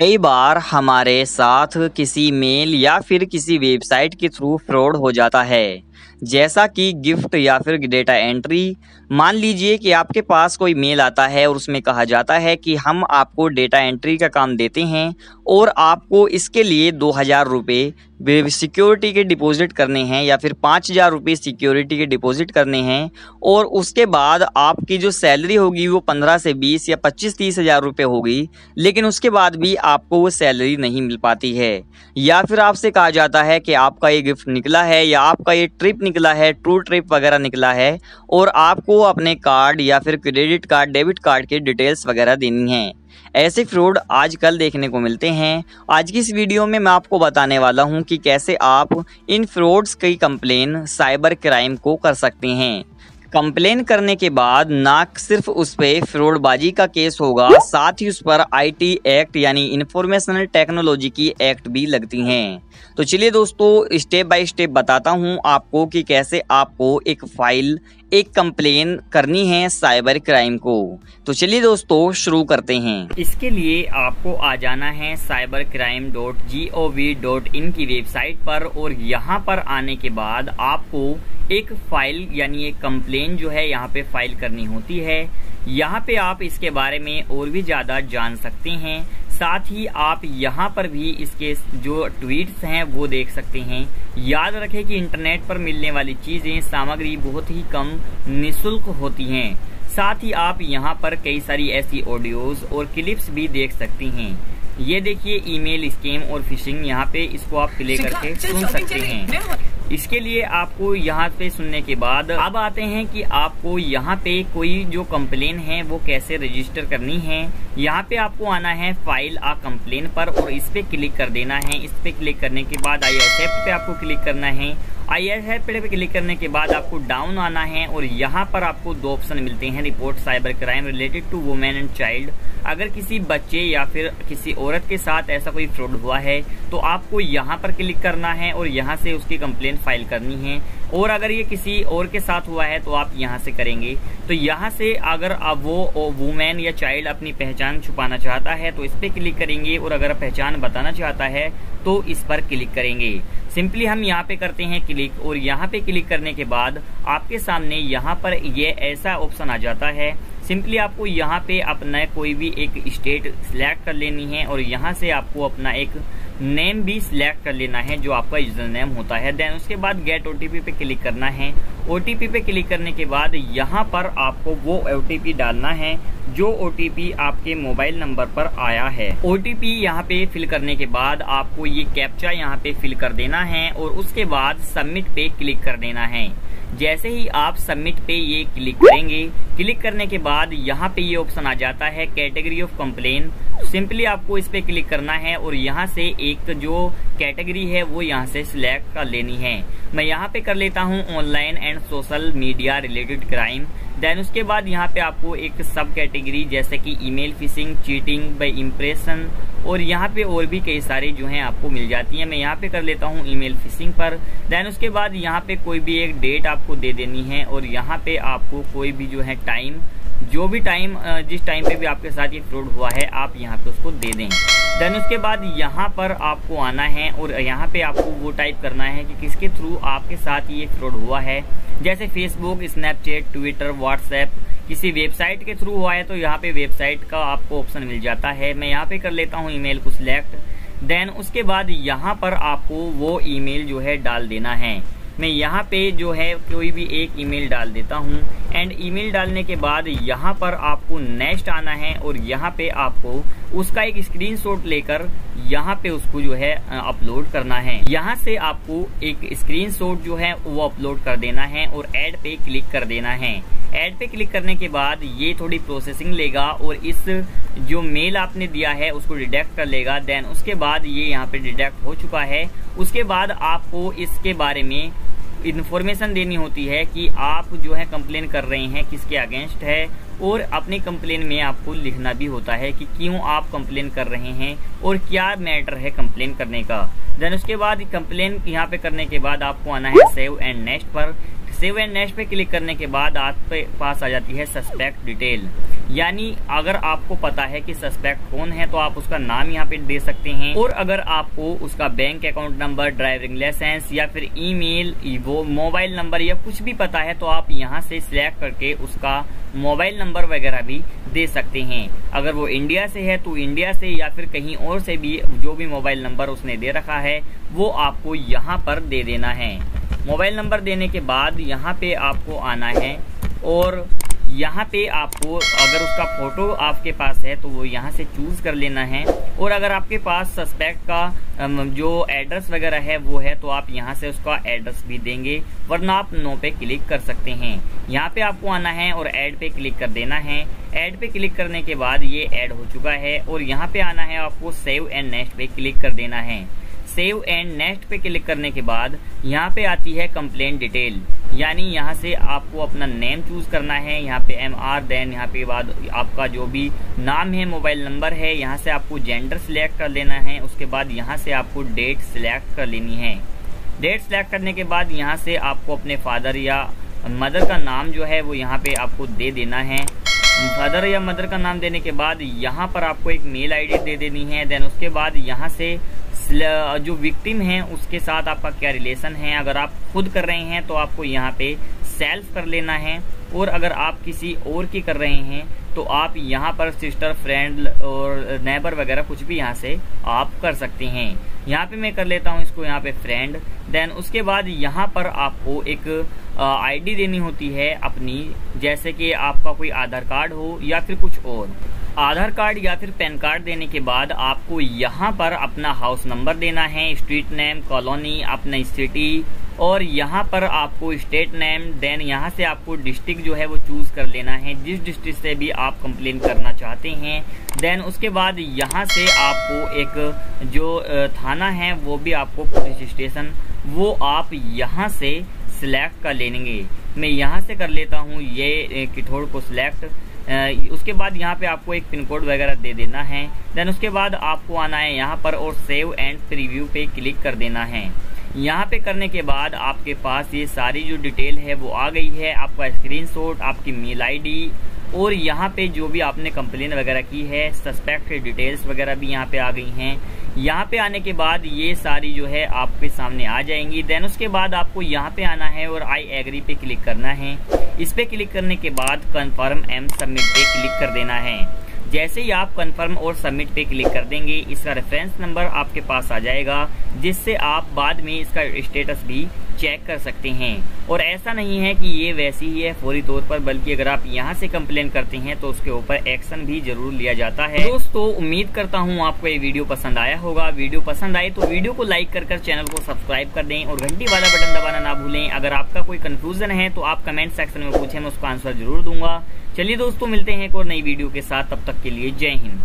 कई बार हमारे साथ किसी मेल या फिर किसी वेबसाइट के थ्रू फ्रॉड हो जाता है, जैसा कि गिफ्ट या फिर डेटा एंट्री। मान लीजिए कि आपके पास कोई मेल आता है और उसमें कहा जाता है कि हम आपको डेटा एंट्री का काम देते हैं और आपको इसके लिए 2000 रुपये सिक्योरिटी के डिपॉजिट करने हैं या फिर 5000 रुपये सिक्योरिटी के डिपॉजिट करने हैं, और उसके बाद आपकी जो सैलरी होगी वो 15 से 20 या 25-30 हज़ार रुपये होगी, लेकिन उसके बाद भी आपको वो सैलरी नहीं मिल पाती है। या फिर आपसे कहा जाता है कि आपका ये गिफ्ट निकला है या आपका ये ट्रिप निकला है, टूर ट्रिप वगैरह निकला है, और आपको अपने कार्ड या फिर क्रेडिट कार्ड, डेबिट कार्ड के डिटेल्स वगैरह देनी है। ऐसे फ्रॉड आजकल देखने को मिलते हैं। आज की इस वीडियो में मैं आपको बताने वाला हूं कि कैसे आप इन फ्रॉड्स की कंप्लेन साइबर क्राइम को कर सकते हैं। कंप्लेन करने के बाद ना सिर्फ उस पर फ्रॉडबाजी का केस होगा, साथ ही उस पर आईटी एक्ट यानी इंफॉर्मेशन टेक्नोलॉजी की एक्ट भी लगती हैं। तो चलिए दोस्तों, स्टेप बाय स्टेप बताता हूं आपको कि कैसे आपको एक फाइल, एक कंप्लेन करनी है साइबर क्राइम को। तो चलिए दोस्तों शुरू करते हैं। इसके लिए आपको आ जाना है cybercrime.gov.in की वेबसाइट पर, और यहाँ पर आने के बाद आपको एक फाइल यानी एक कंप्लेन जो है यहाँ पे फाइल करनी होती है। यहाँ पे आप इसके बारे में और भी ज्यादा जान सकते हैं, साथ ही आप यहाँ पर भी इसके जो ट्वीट्स हैं वो देख सकते हैं। याद रखें कि इंटरनेट पर मिलने वाली चीजें, सामग्री बहुत ही कम निशुल्क होती हैं। साथ ही आप यहाँ पर कई सारी ऐसी ऑडियोज और क्लिप्स भी देख सकते हैं। ये देखिए, ईमेल स्कैम और फिशिंग, यहाँ पे इसको आप प्ले करके सुन सकते हैं। इसके लिए आपको यहाँ पे सुनने के बाद अब आते हैं कि आपको यहाँ पे कोई जो कंप्लेन है वो कैसे रजिस्टर करनी है। यहाँ पे आपको आना है फाइल आ कंप्लेन पर और इस पे क्लिक कर देना है। इस पे क्लिक करने के बाद ISF पे आपको क्लिक करना है। ISF पे क्लिक करने के बाद आपको डाउन आना है और यहाँ पर आपको दो ऑप्शन मिलते हैं, report cyber crime related to women and child. अगर किसी बच्चे या फिर किसी औरत के साथ ऐसा कोई फ्रॉड हुआ है तो आपको यहाँ पर क्लिक करना है और यहाँ से उसकी कंप्लेन फाइल करनी है, और अगर ये किसी और के साथ हुआ है तो आप यहाँ से करेंगे। तो यहाँ से अगर आप वो वुमेन या चाइल्ड अपनी पहचान छुपाना चाहता है तो इस पर क्लिक करेंगे, और अगर पहचान बताना चाहता है तो इस पर क्लिक करेंगे। सिंपली हम यहाँ पे करते हैं क्लिक, और यहाँ पे क्लिक करने के बाद आपके सामने यहाँ पर ये ऐसा ऑप्शन आ जाता है। सिंपली आपको यहाँ पे अपना कोई भी एक स्टेट सिलेक्ट कर लेनी है और यहाँ से आपको अपना एक नेम भी सिलेक्ट कर लेना है जो आपका यूजर नेम होता है। देन उसके बाद गेट OTP पे क्लिक करना है। OTP पे क्लिक करने के बाद यहाँ पर आपको वो OTP डालना है जो OTP आपके मोबाइल नंबर पर आया है। OTP यहाँ पे फिल करने के बाद आपको ये कैप्चा यहाँ पे फिल कर देना है और उसके बाद सबमिट पे क्लिक कर देना है। जैसे ही आप सबमिट पे ये क्लिक करेंगे, क्लिक करने के बाद यहाँ पे ये ऑप्शन आ जाता है कैटेगरी ऑफ कंप्लेन। सिंपली आपको इस पे क्लिक करना है और यहाँ से एक जो कैटेगरी है वो यहाँ से सिलेक्ट कर लेनी है। मैं यहाँ पे कर लेता हूँ online and social media related crime. Then उसके बाद यहाँ पे आपको एक सब कैटेगरी जैसे कि email phishing, cheating by impression, और यहाँ पे और भी कई सारे जो हैं आपको मिल जाती हैं। मैं यहाँ पे कर लेता हूँ ईमेल फिशिंग पर। देन उसके बाद यहाँ पे कोई भी एक डेट आपको दे देनी है, और यहाँ पे आपको कोई भी जो है टाइम, जो भी टाइम, जिस टाइम पे भी आपके साथ ये फ्रॉड हुआ है आप यहाँ पे उसको दे दें। देन उसके बाद यहाँ पर आपको आना है और यहाँ पे आपको वो टाइप करना है कि किसके थ्रू आपके साथ ये फ्रॉड हुआ है, जैसे फेसबुक, स्नैपचैट, ट्विटर, व्हाट्सएप। किसी वेबसाइट के थ्रू हुआ है तो यहाँ पे वेबसाइट का आपको ऑप्शन मिल जाता है। मैं यहाँ पे कर लेता हूँ ईमेल को सिलेक्ट। देन उसके बाद यहाँ पर आपको वो ईमेल जो है डाल देना है। मैं यहाँ पे जो है कोई भी एक ईमेल डाल देता हूँ, एंड ईमेल डालने के बाद यहाँ पर आपको नेक्स्ट आना है, और यहाँ पे आपको उसका एक स्क्रीनशॉट लेकर यहाँ पे उसको जो है अपलोड करना है। यहाँ से आपको एक स्क्रीनशॉट जो है वो अपलोड कर देना है और ऐड पे क्लिक कर देना है। ऐड पे क्लिक करने के बाद ये थोड़ी प्रोसेसिंग लेगा और इस जो मेल आपने दिया है उसको डिटेक्ट कर लेगा। देन उसके बाद ये यहाँ पे डिटेक्ट हो चुका है। उसके बाद आपको इसके बारे में इन्फॉर्मेशन देनी होती है कि आप जो है कंप्लेन कर रहे हैं, किसके अगेंस्ट है, और अपनी कंप्लेन में आपको लिखना भी होता है कि क्यों आप कंप्लेन कर रहे हैं और क्या मैटर है कंप्लेन करने का। देन उसके बाद कंप्लेन यहाँ पे करने के बाद आपको आना है सेव एंड नेक्स्ट पर। सेव एंड नेक्स्ट पे क्लिक करने के बाद आपके पास आ जाती है सस्पेक्ट डिटेल, यानी अगर आपको पता है कि सस्पेक्ट कौन है तो आप उसका नाम यहाँ पे दे सकते हैं। और अगर आपको उसका bank account number, driving licence या फिर ईमेल, मोबाइल नंबर या कुछ भी पता है तो आप यहाँ से सिलेक्ट करके उसका मोबाइल नंबर वगैरह भी दे सकते हैं। अगर वो इंडिया से है तो इंडिया से या फिर कहीं और से भी जो भी मोबाइल नंबर उसने दे रखा है वो आपको यहाँ पर दे देना है। मोबाइल नंबर देने के बाद यहाँ पे आपको आना है और यहाँ पे आपको अगर उसका फोटो आपके पास है तो वो यहाँ से चूज कर लेना है। और अगर आपके पास सस्पेक्ट का जो एड्रेस वगैरह है वो है तो आप यहाँ से उसका एड्रेस भी देंगे, वरना आप नो पे क्लिक कर सकते हैं। यहाँ पे आपको आना है और ऐड पे क्लिक कर देना है। ऐड पे क्लिक करने के बाद ये ऐड हो चुका है और यहाँ पे आना है, आपको सेव एंड नेक्स्ट पे क्लिक कर देना है। सेव एंड नेक्स्ट पे क्लिक करने के बाद यहाँ पे आती है कंप्लेंट डिटेल, यानी यहाँ से आपको अपना नेम चूज करना है, यहाँ पे MR, देन यहाँ पे बाद आपका जो भी नाम है, मोबाइल नंबर है, यहाँ से आपको जेंडर सिलेक्ट कर लेना है। उसके बाद यहाँ से आपको डेट सिलेक्ट कर लेनी है। डेट सिलेक्ट करने के बाद यहाँ से आपको अपने फादर या मदर का नाम जो है वो यहाँ पे आपको दे देना है। फादर या मदर का नाम देने के बाद यहाँ पर आपको एक मेल ID दे देनी है। देन उसके बाद यहाँ से जो विक्टिम है उसके साथ आपका क्या रिलेशन है, अगर आप खुद कर रहे हैं तो आपको यहाँ पे सेल्फ कर लेना है, और अगर आप किसी और की कर रहे हैं तो आप यहाँ पर सिस्टर, फ्रेंड और नेबर वगैरह कुछ भी यहाँ से आप कर सकते हैं। यहाँ पे मैं कर लेता हूँ इसको यहाँ पे फ्रेंड। देन उसके बाद यहाँ पर आपको एक ID देनी होती है अपनी, जैसे कि आपका कोई आधार कार्ड हो या फिर कुछ और। आधार कार्ड या फिर पैन कार्ड देने के बाद आपको यहाँ पर अपना हाउस नंबर देना है, स्ट्रीट नेम, कॉलोनी, अपना सिटी और यहाँ पर आपको स्टेट नेम। देन यहाँ से आपको डिस्ट्रिक्ट जो है वो चूज कर लेना है, जिस डिस्ट्रिक्ट से भी आप कंप्लेन करना चाहते हैं। देन उसके बाद यहाँ से आपको एक जो थाना है वो भी आपको, पुलिस स्टेशन वो आप यहाँ से सिलेक्ट कर लेंगे। मैं यहाँ से कर लेता हूँ ये किठोर को सिलेक्ट। उसके बाद यहाँ पे आपको एक पिन कोड वगैरह दे देना है। देन उसके बाद आपको आना है यहाँ पर और सेव एंड प्रीव्यू पे क्लिक कर देना है। यहाँ पे करने के बाद आपके पास ये सारी जो डिटेल है वो आ गई है, आपका स्क्रीनशॉट, आपकी मेल ID और यहाँ पे जो भी आपने कंप्लेन वगैरह की है, सस्पेक्ट डिटेल्स वगैरह भी यहाँ पे आ गई हैं। यहाँ पे आने के बाद ये सारी जो है आपके सामने आ जाएंगी। देन उसके बाद आपको यहाँ पे आना है और आई एग्री पे क्लिक करना है। इस पे क्लिक करने के बाद कन्फर्म एंड सबमिट पे क्लिक कर देना है। जैसे ही आप कन्फर्म और सबमिट पे क्लिक कर देंगे, इसका रेफरेंस नंबर आपके पास आ जाएगा, जिससे आप बाद में इसका स्टेटस भी चेक कर सकते हैं। और ऐसा नहीं है कि ये वैसी ही है फौरी तौर पर, बल्कि अगर आप यहाँ से कंप्लेन करते हैं तो उसके ऊपर एक्शन भी जरूर लिया जाता है। दोस्तों, उम्मीद करता हूँ आपको ये वीडियो पसंद आया होगा। वीडियो पसंद आए तो वीडियो को लाइक कर चैनल को सब्सक्राइब कर दें और घंटी वाला बटन दबाना ना भूलें। अगर आपका कोई कंफ्यूजन है तो आप कमेंट सेक्शन में पूछें, मैं उसका आंसर जरूर दूंगा। चलिए दोस्तों, मिलते हैं एक और नई वीडियो के साथ, तब तक के लिए जय हिंद।